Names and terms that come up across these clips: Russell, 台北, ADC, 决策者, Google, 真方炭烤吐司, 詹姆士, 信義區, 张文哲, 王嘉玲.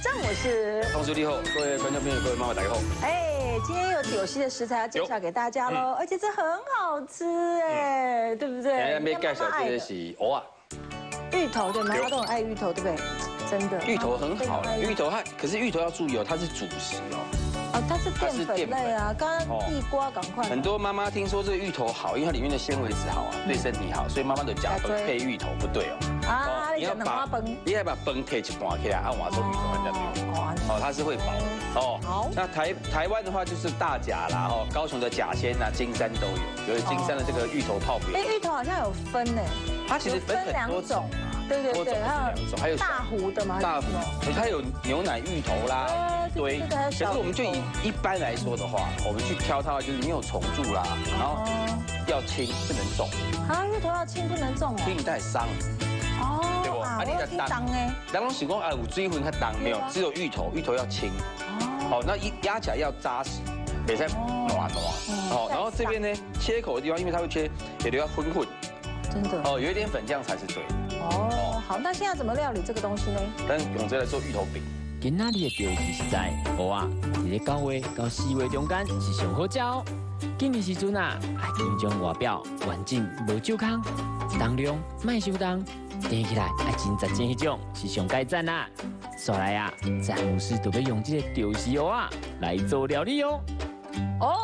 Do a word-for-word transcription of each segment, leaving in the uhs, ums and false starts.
正正，我是方叔立后，各位观众朋友，各位妈妈大家好。哎，今天又有新的食材要介绍给大家喽，而且这很好吃哎，对不对？哎，没介绍这个是藕啊，芋头对吗？大家都很爱芋头，对不对？真的，芋头很好，芋头它可是芋头要注意哦，它是主食哦。 哦，它是淀粉类啊，刚刚地瓜赶快。很多妈妈听说这芋头好，因为它里面的纤维质好啊，对身体好，所以妈妈都加粉配芋头不对哦。啊，你要把你要把粉切一半起来，按我做芋头人家对。哦，它是会饱哦。好，那台台湾的话就是大甲啦，哦，高雄的甲仙呐，金山都有，有金山的这个芋头泡饼。哎，芋头好像有分呢，它其实分很多种。 对对对，还有两种，还有大壶的嘛，大壶，它有牛奶芋头啦，对。可是我们就以一般来说的话，我们去挑它，就是里面有虫蛀啦，然后要轻不能重。啊，芋头要轻不能重哦。轻太伤。哦。对不？啊，你太重哎。人拢想讲啊，有水分太重没有？只有芋头，芋头要轻。哦。好，那一压起来要扎实，别再软软。好，然后这边呢，切口的地方，因为它会切，也留要混混。真的。哦，有一点粉，这样才是对的。 哦，好，那现在怎么料理这个东西呢？咱用这来做芋头饼。今仔日的标题是在蚵啊，伫咧九月到四月中间是上好食哦。今年时阵啊，爱注重外表完整无酒空，重量卖伤重，甜起来啊真扎真迄种是上佳赞啦。再来啊，詹姆斯就要用这个钓鱼蚵啊来做料理哦。哦。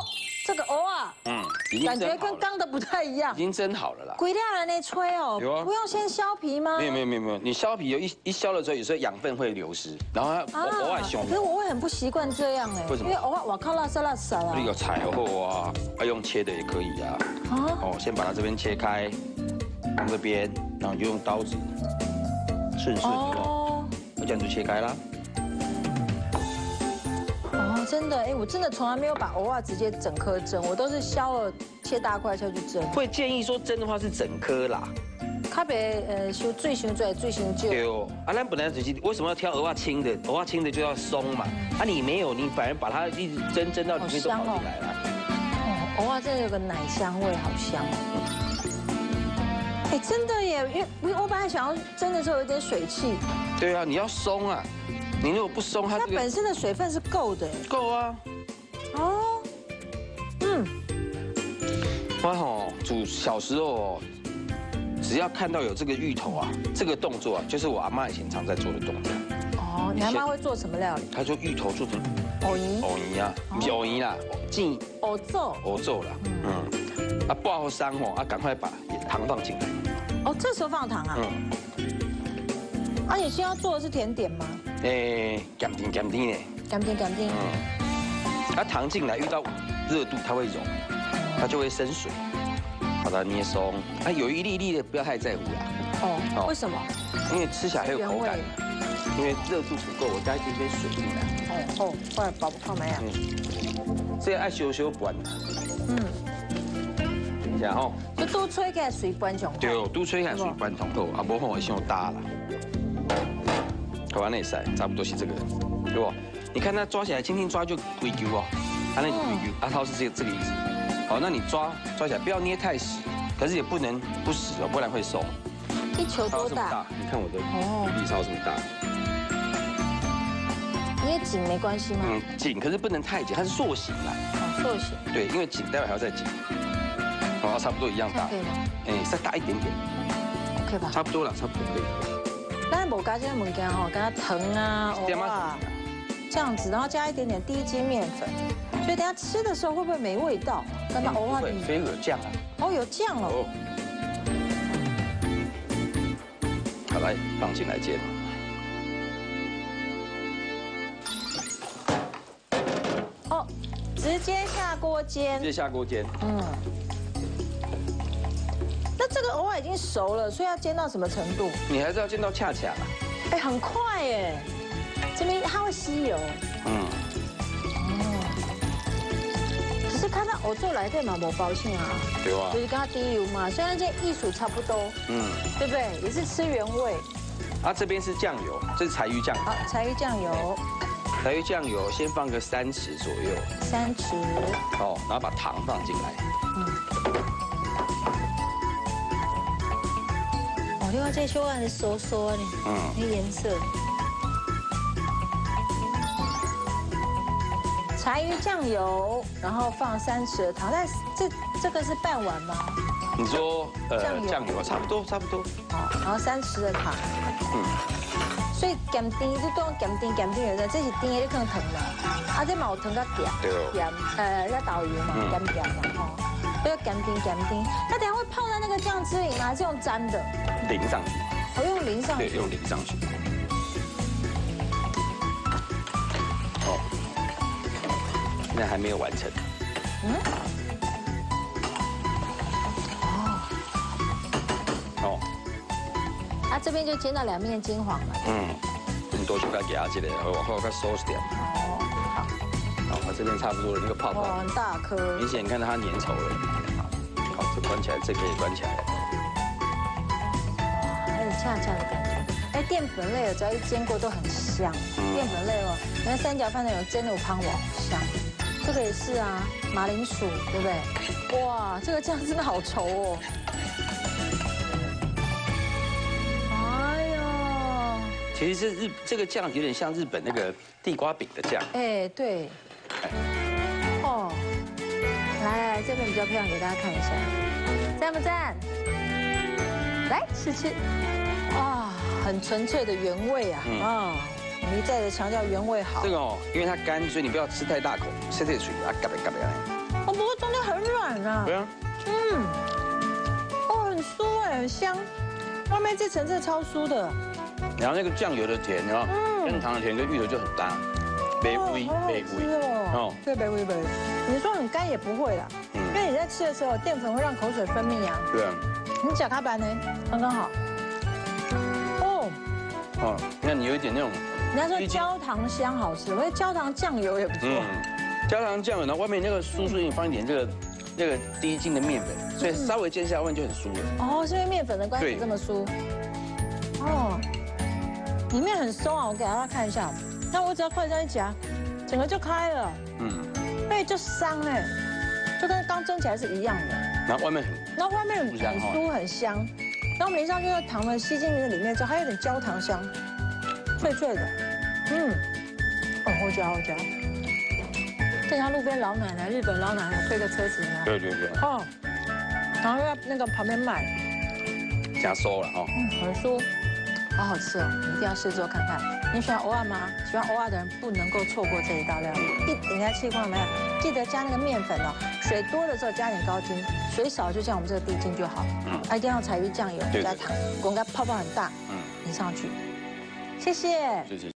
这个蚵啊，嗯，感觉跟刚的不太一样，已经蒸好了啦。鬼料人呢吹哦，有啊，不用先削皮吗？没有没有没有没有，你削皮有一一削了之后，有时候养分会流失，然后它蚵啊熊。可是我会很不习惯这样哎，为什么？因为蚵啊，我靠，辣色辣色啊。有彩厚啊，要用切的也可以啊。哦，先把它这边切开，从这边，然后就用刀子顺顺哦，这样就切开啦。 哦，真的，哎，我真的从来没有把蚵仔直接整颗蒸，我都是削了切大块下去蒸。会建议说蒸的话是整颗啦，较袂呃修最修最最修旧。对哦，啊，咱本来只是为什么要挑蚵仔青的？蚵仔青的就要松嘛，啊，你没有，你反而把它一直蒸蒸到里面都跑进来了。哦，蚵仔真的有个奶香味，好香哦。哎，真的耶，因为我本来想要蒸的时候有点水汽。对啊，你要松啊。 你如果不松，它它本身的水分是够的。够啊。哦。嗯。我吼煮小时候哦，只要看到有这个芋头啊，这个动作啊，就是我阿妈以前常在做的动作。哦，你阿妈会做什么料理？她就芋头做成藕泥。藕泥啊，藕泥啦，进藕粥。藕粥啦，嗯。啊，爆好伤哦，啊，赶快把糖放进来。哦，这时候放糖啊。嗯。啊，你先要做的是甜点吗？ 诶，咸甜咸甜嘞，咸甜咸甜。嗯，它糖进来遇到热度，它会融，它就会生水，把它捏松。它有一粒粒的，不要太在乎啦。哦，为什么？因为吃起来很有口感，因为热度不够，我加一点点水进来。哦哦，快包包没啊？嗯，这个爱小小拌。嗯，等一下吼。就多吹开水拌上。对哦，多吹开水拌上好，啊，无可会伤大啦。 台湾内塞差不多是这个，对不？你看它抓起来，轻轻抓就龟揪哦，它那个龟揪，阿涛是这个这个意思。好，那你抓抓起来，不要捏太实，可是也不能不实哦，不然会松。一球多大？你看我的力超这么大。捏紧没关系吗？嗯，紧，可是不能太紧，它是塑形啦。哦，塑形。对，因为紧，待会还要再紧。好，差不多一样大。可以吗？哎，再大一点点。OK 吧？差不多了，差不多可以。 但是无加这些物件吼，加糖啊、蚵啊，这样子，然后加一点点低筋面粉，所以等下吃的时候会不会没味道？干嘛蚵啊？会，所以有酱啊。哦，有酱哦。好，来放进来煎。哦，直接下锅煎。直接下锅煎。嗯。那这个蚵仔已经熟了，所以要煎到什么程度？你还是要煎到恰恰。哎，很快哎，这边它会吸油。嗯。哦。只是看到蚵仔来对嘛，无包性啊。对啊。就是跟它低油嘛，虽然这艺术差不多。嗯。对不对？也是吃原味。啊，这边是酱油，这是柴鱼酱油。好，柴鱼酱油。柴鱼酱油先放个三匙左右。三匙。哦，然后把糖放进来。嗯。 另外，这小碗的酥酥的，那颜色。柴鱼酱油，然后放三匙的糖。但这这个是半碗吗？你说呃酱油差不多差不多。好，然后三匙的糖。嗯。所以咸甜你讲咸甜咸甜的，这是甜的你更糖了。啊，这毛糖较咸。对哦。咸呃，加豆油嘛，咸咸嘛吼。要咸甜咸甜。那等下会泡在那个酱汁里吗？还是用沾的？淋上去。我用淋上去。对，用淋上去。 那还没有完成。嗯。哦。哦。啊，这边就煎到两面金黄了。嗯。你多去给它压起来，往后它收拾掉。哦，好。好，它这边差不多了，那个泡泡。哇，很大颗。明显看到它粘稠了。好，好，这关起来，这可以关起来。哇，很恰恰的感觉。 哎，淀粉类的只要一煎过都很香。淀粉类哦，你看三角饭的有蒸肉汤，哇，香。这个也是啊，马铃薯，对不对？哇，这个酱真的好稠哦。哎呦，其实这日这个酱有点像日本那个地瓜饼的酱。哎，对。哦，来来来，这边比较漂亮，给大家看一下，赞不赞？来试吃。啊。 很纯粹的原味啊！啊，我们一再的强调原味好。这个哦，因为它干，所以你不要吃太大口，吃太水啊，嘎巴嘎巴。哦，不过中间很软啊。对啊。嗯。哦，很酥哎，很香。外面这层真的超酥的。然后那个酱油的甜啊，跟糖的甜跟芋头就很搭。北味，北味哦。哦，对，北味北味。你说很干也不会啦，因为你在吃的时候，淀粉会让口水分泌啊。对啊。你搅开拌呢，刚刚好。 哦，那你有一点那种，人家说焦糖香好吃，我觉得焦糖酱油也不错。嗯，焦糖酱油，然后外面那个酥酥，你放一点这个那个低筋的面粉，所以稍微煎下外面就很酥了。哦，是因为面粉的关系这么酥。哦，里面很松啊，我给大家看一下。那我只要筷子这样一夹，整个就开了。嗯，对，就香哎，就跟刚蒸起来是一样的。然后外面很，然后外面很酥很香。 然后淋上去的糖呢，吸进那里面之后，还有点焦糖香，脆脆的，嗯，哦，好嚼好嚼。就像路边老奶奶，日本老奶奶推个车子呢，对对对，哦，然后要那个旁边卖，加收了哦，嗯，很酥，好好吃哦，你一定要试做看看。你喜欢蚵仔吗？喜欢蚵仔的人不能够错过这一道料理，一人家吃过没有？记得加那个面粉哦，水多的时候加点高筋。 水少就像我们这个低筋就好，嗯，一定要柴鱼酱油加糖，滚开泡泡很大，嗯，淋上去，谢谢，谢谢。